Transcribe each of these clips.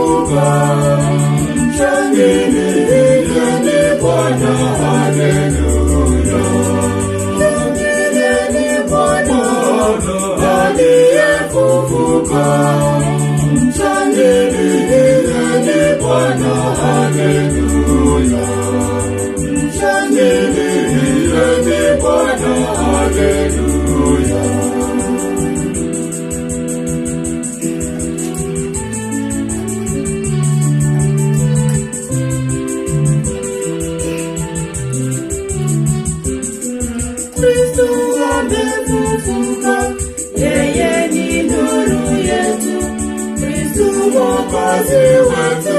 amefufuka, mshangilieni Bwana, haleluya. Mshangilieni Bwana, aliyefufuka, mshangilieni Bwana, haleluya. Mshangilieni Bwana, haleluya. Amefufuka, yeye ni nuru yetu, Kristo mwokozi wetu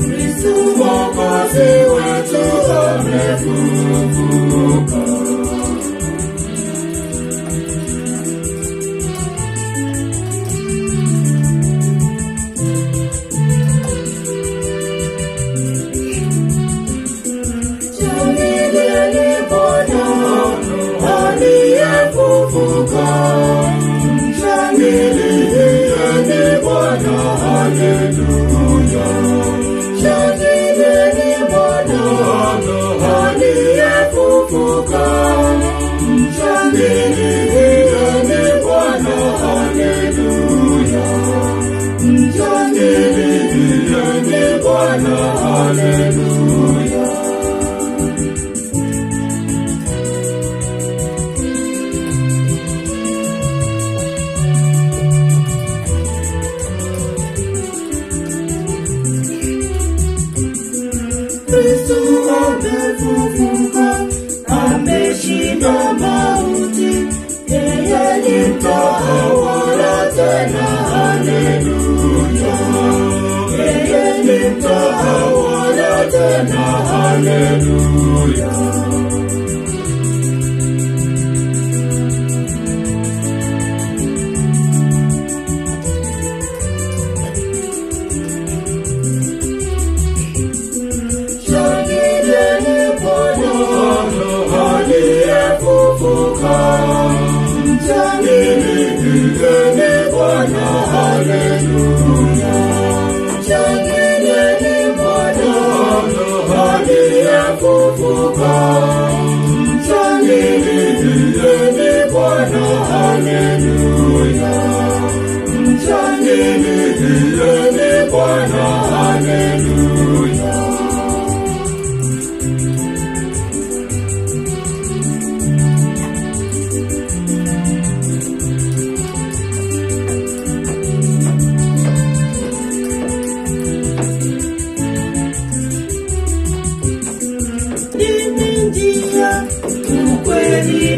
Kristo mwokozi wetu amefufuka. Mshangilieni Bwana, haleluya. Mshangilieni Bwana, aliyefufuka, mshangilieni Bwana, haleluya. Mshangilieni Bwana, haleluya. Amefufuka, ameshinda mauti, yeye ni mtawala tena, haleluya. Yeye ni mtawala tena, haleluya. Mshangilieni Bwana, haleluya. Mshangilieni Bwana, aliyefufuka, mshangilieni Bwana, haleluya. Mshangilieni Bwana, haleluya.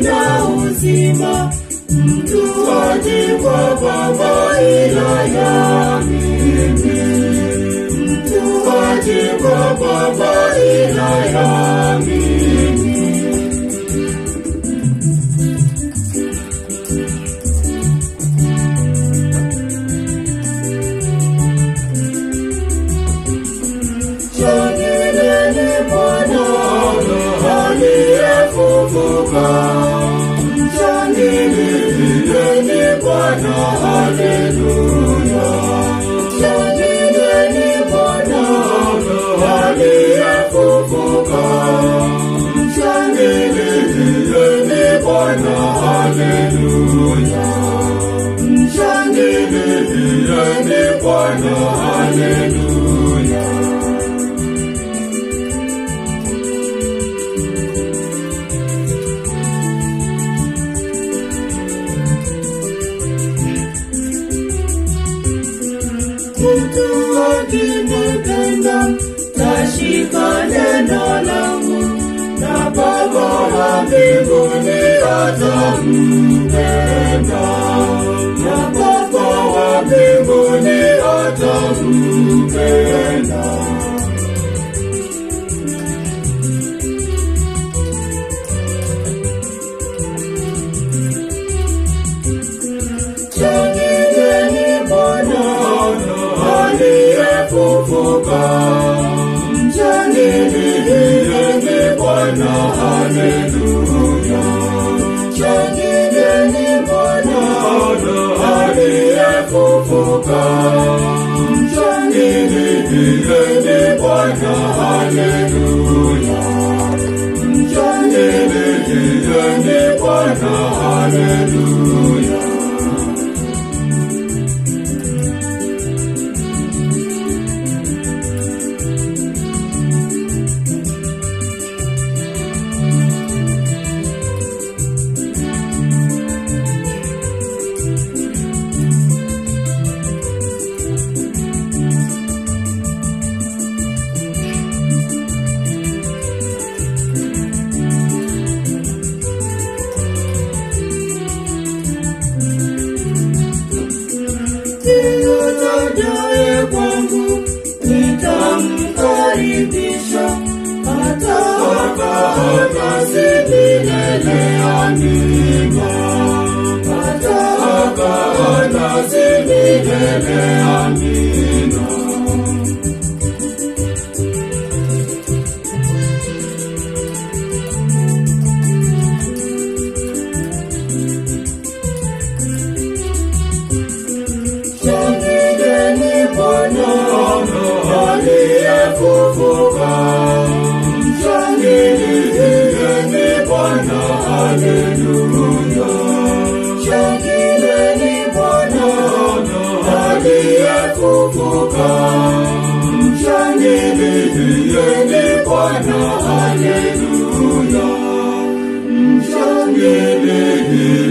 Na uzima, mtu haji kwa Baba ila yamini, mtu haji kwa Baba ila yamini. Mshangilieni Bwana, aliyefufuka, mshangilieni Bwana, haleluya. Mshangilieni Bwana, aliyefufuka, mshangilieni Bwana, haleluya. Mshangilieni Bwana, haleluya. Mtu akinipenda, tashika neno langu, na Baba wa mbinguni atampenda, na Baba wa mbinguni atampenda. Mshangilieni Bwana, haleluya. Mshangilieni Bwana, aliyefufuka. Mshangilieni Bwana, haleluya. Mshangilieni.